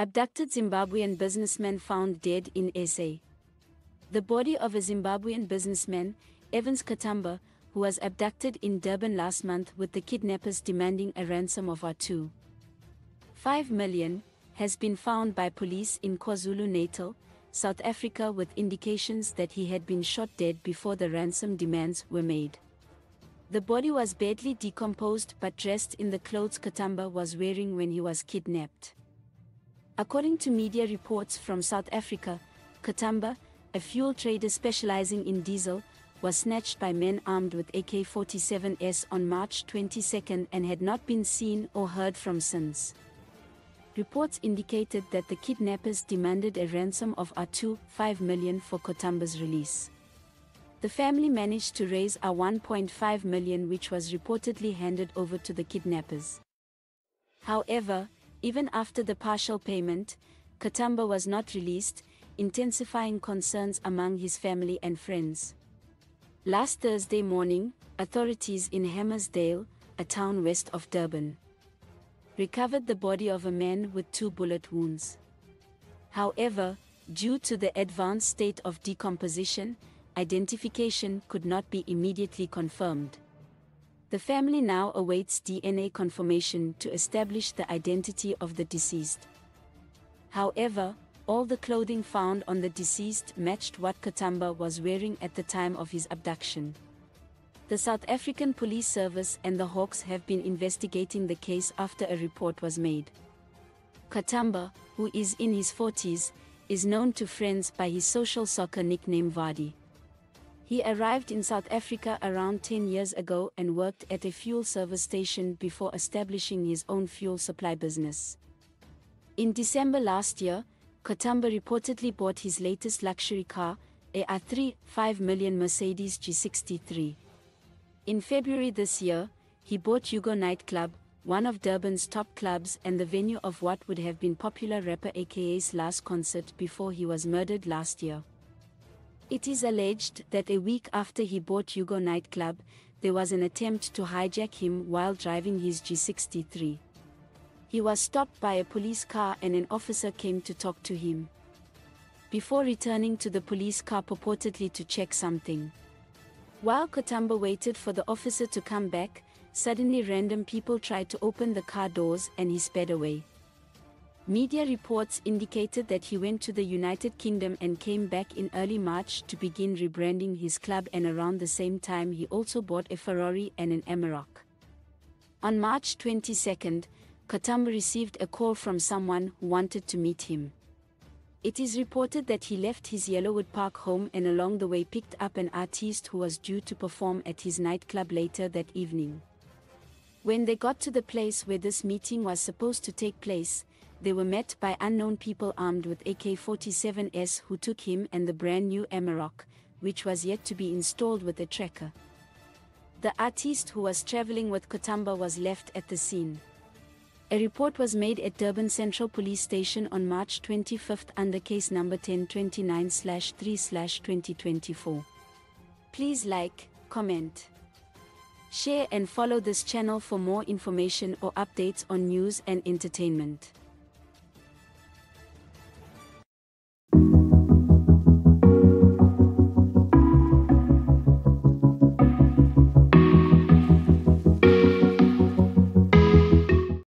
Abducted Zimbabwean businessman found dead in SA. The body of a Zimbabwean businessman, Evans Katumba, who was abducted in Durban last month with the kidnappers demanding a ransom of $2.5 million, has been found by police in KwaZulu Natal, South Africa, with indications that he had been shot dead before the ransom demands were made. The body was badly decomposed but dressed in the clothes Katumba was wearing when he was kidnapped. According to media reports from South Africa, Katumba, a fuel trader specializing in diesel, was snatched by men armed with AK-47s on March 22 and had not been seen or heard from since. Reports indicated that the kidnappers demanded a ransom of $2.5 million for Katumba's release. The family managed to raise $1.5 million, which was reportedly handed over to the kidnappers. However, even after the partial payment, Katumba was not released, intensifying concerns among his family and friends. Last Thursday morning, authorities in Hammersdale, a town west of Durban, recovered the body of a man with 2 bullet wounds. However, due to the advanced state of decomposition, identification could not be immediately confirmed. The family now awaits DNA confirmation to establish the identity of the deceased. However, all the clothing found on the deceased matched what Katumba was wearing at the time of his abduction. The South African Police Service and the Hawks have been investigating the case after a report was made. Katumba, who is in his 40s, is known to friends by his social soccer nickname Vardy. He arrived in South Africa around 10 years ago and worked at a fuel service station before establishing his own fuel supply business. In December last year, Katumba reportedly bought his latest luxury car, a $3.5 million Mercedes G63. In February this year, he bought Hugo Nightclub, one of Durban's top clubs and the venue of what would have been popular rapper AKA's last concert before he was murdered last year. It is alleged that a week after he bought Hugo Nightclub, there was an attempt to hijack him while driving his G63. He was stopped by a police car and an officer came to talk to him, before returning to the police car purportedly to check something. While Katumba waited for the officer to come back, suddenly random people tried to open the car doors and he sped away. Media reports indicated that he went to the United Kingdom and came back in early March to begin rebranding his club, and around the same time he also bought a Ferrari and an Amarok. On March 22, Katumba received a call from someone who wanted to meet him. It is reported that he left his Yellowwood Park home and along the way picked up an artist who was due to perform at his nightclub later that evening. When they got to the place where this meeting was supposed to take place, they were met by unknown people armed with AK-47s who took him and the brand new Amarok, which was yet to be installed, with a tracker. The artist who was traveling with Katumba was left at the scene. A report was made at Durban Central Police Station on March 25 under case number 1029/3/2024. Please like, comment, share and follow this channel for more information or updates on news and entertainment.